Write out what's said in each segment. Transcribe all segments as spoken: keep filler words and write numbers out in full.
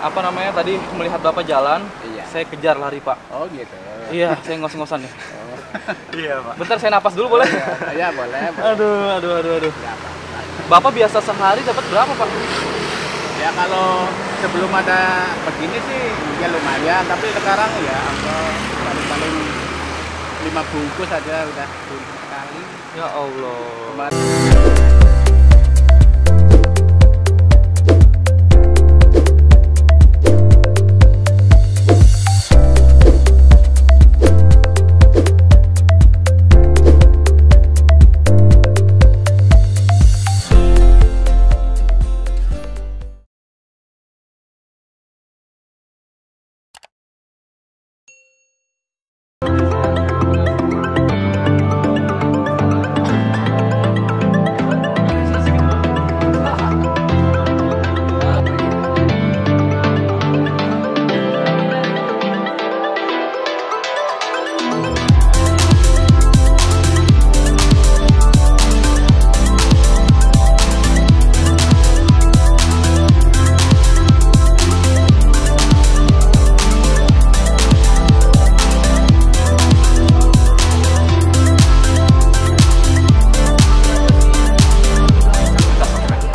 apa namanya tadi melihat Bapak jalan, iya. Saya kejar lari Pak. Oh gitu. Iya, saya ngos-ngosan ya. Oh. Iya Pak. Bentar saya napas dulu boleh? Iya boleh, boleh. Aduh, aduh, aduh, aduh. Ya, Pak. Bapak biasa sehari dapat berapa Pak? Ya kalau sebelum ada begini sih ya lumayan, tapi sekarang ya paling-paling lima bungkus aja udah bungkus kali. Ya Allah. Kemarin.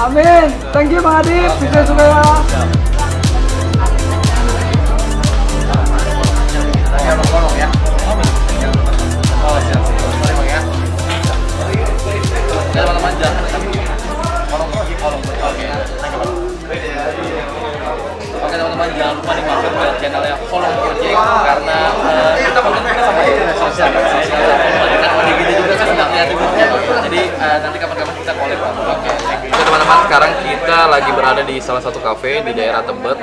Amin. Thank you Bang Adip. Bisa semua. Oke teman-teman, jangan lupa dimakan ke channelnya Follow Project karena kita bekerja sama sosial dan Odi juga saya sedang lihat ibunya. Jadi nanti kapan-kapan kita collab. Oke. Teman-teman, sekarang kita lagi berada di salah satu kafe di daerah Tebet,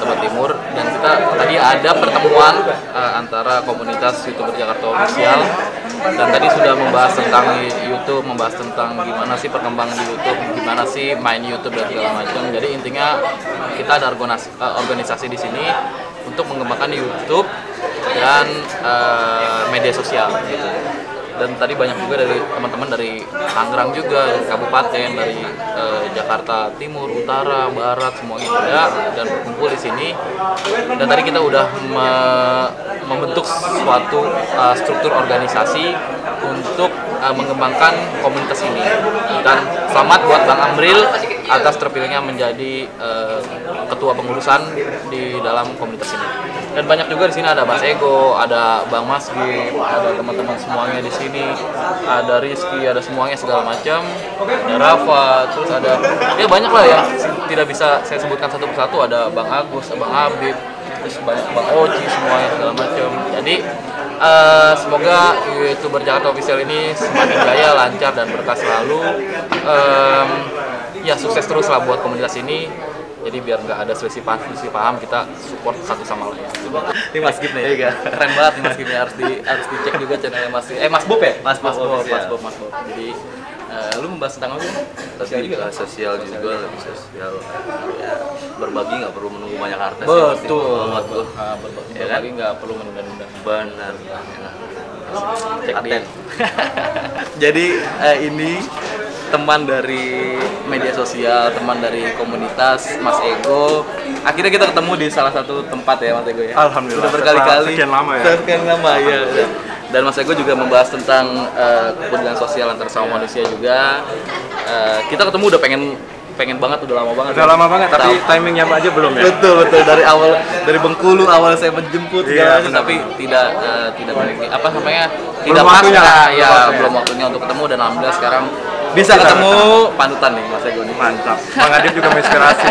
Tebet Timur, dan kita tadi ada pertemuan antara komunitas YouTuber Jakarta official dan tadi sudah membahas tentang YouTube, membahas tentang gimana sih perkembangan di YouTube, gimana sih main YouTube dan segala macam. Jadi intinya kita ada organisasi di sini untuk mengembangkan YouTube dan uh, media sosial gitu. Dan tadi banyak juga dari teman-teman dari Tangerang juga, dari kabupaten, dari eh, Jakarta Timur, Utara, Barat, semuanya ada dan berkumpul di sini. Dan tadi kita udah me membentuk suatu uh, struktur organisasi untuk uh, mengembangkan komunitas ini. Dan selamat buat Bang Amril atas terpilihnya menjadi uh, ketua pengurusan di dalam komunitas ini. Dan banyak juga di sini ada Mas Ego, ada Bang Masgi, ada teman-teman semuanya di sini. Ini ada Rizky, ada semuanya segala macam, ada Rafa, terus ada ya banyak lah ya, tidak bisa saya sebutkan satu persatu. Ada Bang Agus, Bang Habib, terus banyak Bang Oji, semuanya segala macam. Jadi uh, semoga YouTuber Jakarta Official ini semakin jaya, lancar dan berkah selalu. Um, ya sukses terus lah buat komunitas ini. Jadi biar nggak ada selisih paham, selisih paham kita support satu sama lain. Ini Mas Gib nih, ya, keren banget nih Mas Gib nih, harus di harus dicek juga channelnya Mas. Eh Mas Bob ya, Mas Bob, Mas Bob, Mas Bob, Mas Bob. Jadi uh, lu membahas tentang apa? Sosial juga, sosial juga lebih sosial. Ya, berbagi nggak perlu menunggu banyak harta. Betul, betul. Berbagi nggak perlu menunda-nunda. Benar. Cek di. Jadi ini teman dari media sosial, teman dari komunitas, Mas Ego. Akhirnya kita ketemu di salah satu tempat ya Mas Ego ya. Alhamdulillah. Sudah berkali-kali. Sekian lama ya. Sekian lama ya. Dan Mas Ego juga membahas tentang uh, kepedulian sosial antar sama manusia juga. Uh, kita ketemu udah pengen pengen banget, udah lama banget. Udah ya. lama banget, tapi Tau. timingnya apa aja belum ya. Betul betul dari awal dari Bengkulu awal saya menjemput segala macam, tapi tidak uh, tidak memiliki apa namanya tidak pas lah ya, belum waktunya untuk ketemu dan alhamdulillah sekarang bisa ketemu. Panutan nih Mas Ego nih. Mantap. Bang Adip juga menginspirasi.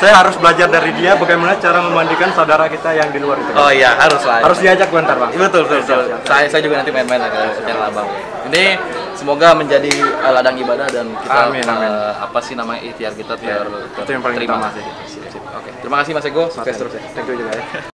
Saya harus belajar dari dia bagaimana cara memandikan saudara kita yang di luar itu. Oh iya, harus lah. Harus diajak bentar Bang. Betul betul. Saya saya juga nanti main-main aja ke Abang. Ini semoga menjadi ladang ibadah dan kita apa sih namanya ikhtiar kita terima kasih. Oke. Terima kasih Mas Ego. Sukses terus ya. Thank you juga ya.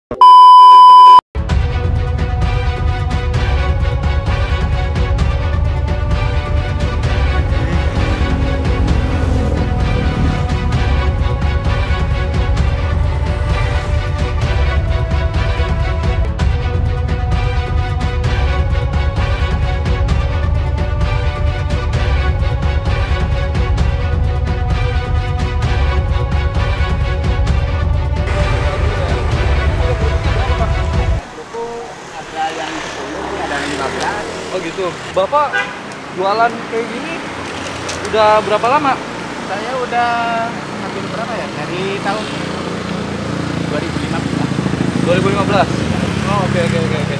gitu. Bapak jualan kayak gini udah berapa lama? Saya udah hampir berapa ya? Dari tahun dua ribu lima belas. dua ribu lima belas? Oh, oke, oke, oke, oke.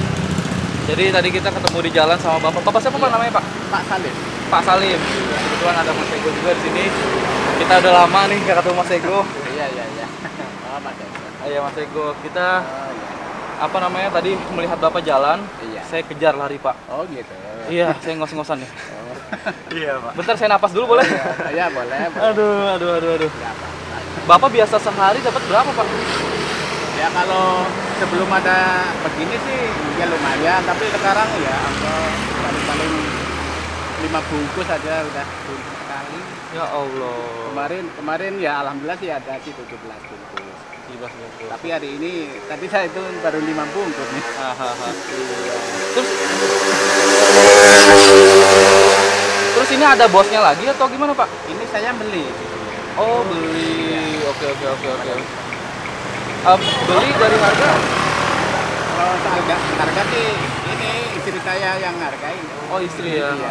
Jadi tadi kita ketemu di jalan sama Bapak. Bapak siapa Pak namanya Pak? Pak Salim. Pak Salim. Kebetulan ada Mas Ego juga di sini. Kita udah lama nih gak ketemu Mas Ego. Iya, iya, iya. Lama Mas Ego. Iya, Mas Ego. Kita oh, iya. apa namanya tadi melihat Bapak jalan. Iya. Saya kejar lari, Pak. Oh, gitu. Iya, saya ngos-ngosan ya. Oh. Iya, Pak. Bentar saya napas dulu boleh? Oh, iya, boleh, boleh. Aduh, aduh, aduh, aduh. Ya, Pak. Bapak biasa sehari dapat berapa, Pak? Ya kalau sebelum ada begini sih ya lumayan, tapi sekarang ya paling-paling lima bungkus aja udah sekali. Ya Allah. Kemarin kemarin ya alhamdulillah sih ada sih tujuh belas bungkus. tujuh belas bungkus. Tapi hari ini tadi saya itu baru lima bungkus nih. Hahaha. Terus Terus ini ada bosnya lagi atau gimana, Pak? Ini saya beli. Oh, beli. Oke, oke, oke, oke. Um, beli dari harga? Kalau oh, harga, harga sih ini istri saya yang hargain. Oh, istri ya. Iya.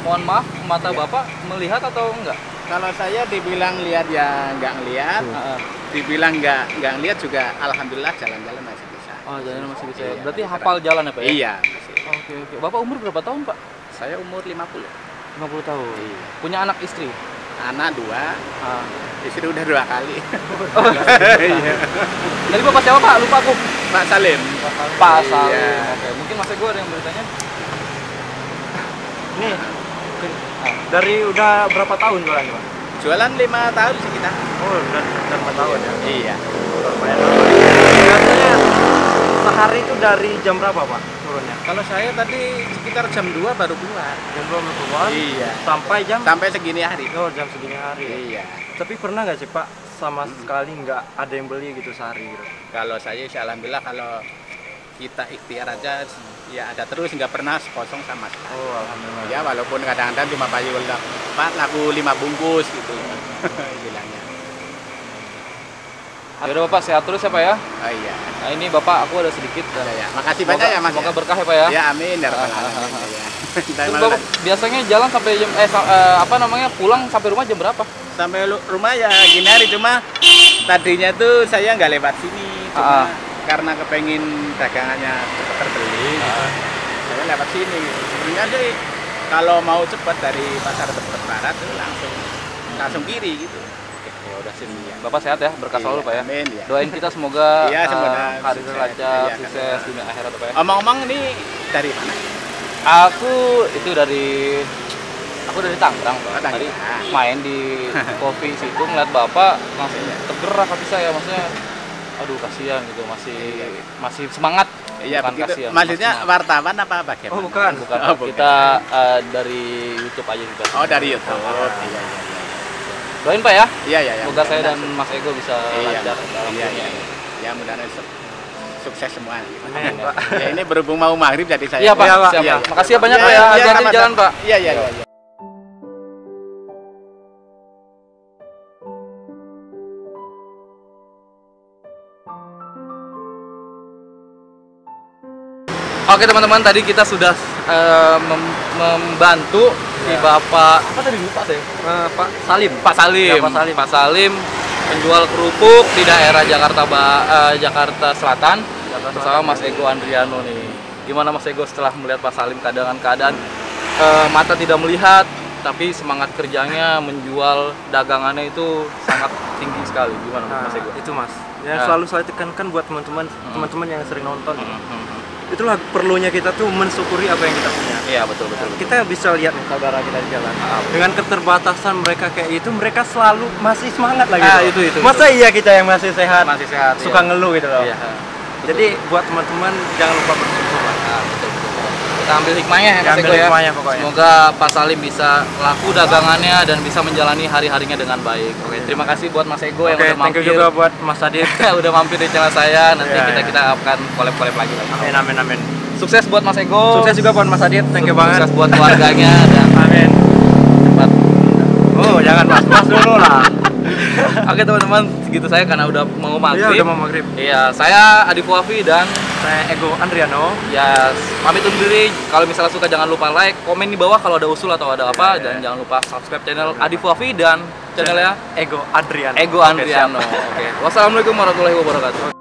Mohon maaf, mata iya. Bapak melihat atau enggak? Kalau saya dibilang lihat ya enggak ngelihat, uh. dibilang enggak enggak ngelihat juga alhamdulillah jalan-jalan masih bisa. Oh, jalan masih bisa. Iya, berarti masih hafal jalan ya, Pak? Iya. Oke, oke. Okay. Bapak umur berapa tahun, Pak? Saya umur lima puluh. lima puluh tahun. Iya. Punya anak istri? Anak dua, ah. Istri udah dua kali. Oh, iya. Jadi Bapak siapa Pak? Lupa aku. Pak Salim. Pak Salim. Iya. Oke. Mungkin masih gue ada yang bertanya. Nih, dari udah berapa tahun jualan Pak? Jualan lima tahun sih kita. Oh, udah berapa tahun ya? Iya. Biasanya sehari itu dari jam berapa Pak turunnya? Kalau saya tadi sekitar jam dua baru keluar. Jam dua baru keluar? Iya. Sampai jam? Sampai segini hari. Oh, jam segini hari. Iya. Tapi pernah nggak sih Pak sama hmm. sekali nggak ada yang beli gitu sehari gitu? Kalau saya sih alhamdulillah kalau kita ikhtiar aja ya ada terus, nggak pernah kosong sama sekali. Oh, alhamdulillah. Ya walaupun kadang-kadang cuma payu empat laku lima bungkus gitu bilangnya. Yaudah Bapak, sehat terus ya Pak ya? Oh iya. Nah ini Bapak, aku ada sedikit dan ya, ya. Makasih banyak ya Mas. Semoga ya? Berkah ya Pak ya? Ya amin. Ya, ah, ah, ah, ah. Ya. Terus Bapak biasanya jalan sampai jam, eh apa namanya, pulang sampai rumah jam berapa? Sampai rumah ya gini hari, cuma tadinya tuh saya nggak lewat sini. Cuma ah. karena kepengen dagangannya cepat terbeli, ah. saya lewat sini. Sebenarnya sih kalau mau cepat dari pasar Tebet Barat tuh langsung, langsung kiri gitu. Udah sini ya. Bapak sehat ya, berkah selalu iya, Pak ya. Amin, ya. Doain kita semoga iya, uh, karir lancar, iya, sukses iya. Dunia akhirat Pak ya. Omong-omong ini dari mana? Aku itu dari aku dari Tangerang Pak. Oh, tadi main di kopi situ ngeliat Bapak langsung iya. tergerak hati saya, maksudnya aduh kasihan gitu, masih iya, iya. masih semangat. Iya, bukan begitu. Kasihan. Maksudnya mas, wartawan apa bagaimana? Oh, bukan, bukan. Oh, bukan. Kita uh, dari YouTube aja juga. Oh, dari YouTube. Oh, iya, iya. Doain Pak ya? Iya, iya. Semoga ya, saya dan sukses. Mas Ego bisa iya, lancar dalam iya, iya, iya. Ya mudah-mudahan su sukses semua. Amin, Pak. Ya ini berhubung mau maghrib jadi saya. Iya Pak, ya, Pak. Siap, ya, Pak. Ya, makasih ya, banyak ya, Pak ya. Hati-hati ya, jalan Pak. Iya, iya, iya. Ya. Oke teman-teman, tadi kita sudah uh, mem membantu si ya. Bapak apa tadi lupa saya uh, Pak Salim Pak Salim. Ya, Pak Salim Pak Salim penjual kerupuk di daerah Jakarta ba uh, Jakarta Selatan Jakarta bersama Mas Ego Andriano nih. Gimana Mas Ego setelah melihat Pak Salim keadaan keadaan uh, mata tidak melihat tapi semangat kerjanya menjual dagangannya itu sangat tinggi sekali. Gimana nah, Mas Ego? Itu Mas yang ya. selalu saya tekankan buat teman-teman teman-teman yang sering nonton. Hmm, hmm. Itulah perlunya kita tuh mensyukuri apa yang kita punya. Iya betul betul. Nah, betul. Kita bisa lihat nih saudara kita di jalan. Ah, dengan keterbatasan mereka kayak itu, mereka selalu masih semangat lagi. Ah, itu, itu, Masa itu. iya kita yang masih sehat, masih sehat, suka iya. ngeluh gitu loh. Iya. Jadi betul. buat teman-teman jangan lupa bersyukur. Ah, betul, betul. Kita ambil hikmahnya ya, Mas Eko ya. Semoga Pak Salim bisa laku dagangannya dan bisa menjalani hari-harinya dengan baik. Oke, okay, terima kasih buat Mas Ego okay, yang udah mampir. Oke, juga buat Mas Hadid udah mampir di channel saya. Nanti yeah, kita yeah. kita akan collab-collab lagi lah. Amin amin amin. Sukses buat Mas Ego. Sukses juga buat Mas Hadid. Thank you banget. Sukses buat keluarganya dan amin. Cepat dulu, jangan pas-pas dulu lah. Oke teman-teman, segitu saya karena udah mau maghrib. Iya, udah mau maghrib. Iya, saya Adief Wafi dan saya Ego Andriano. Ya, pamit undur diri. Kalau misalnya suka jangan lupa like, komen di bawah kalau ada usul atau ada apa, yeah, dan yeah. jangan lupa subscribe channel Adief Wafi dan channelnya Ego Andriano. Ego Andriano. Oke. Okay. Wassalamualaikum warahmatullahi wabarakatuh.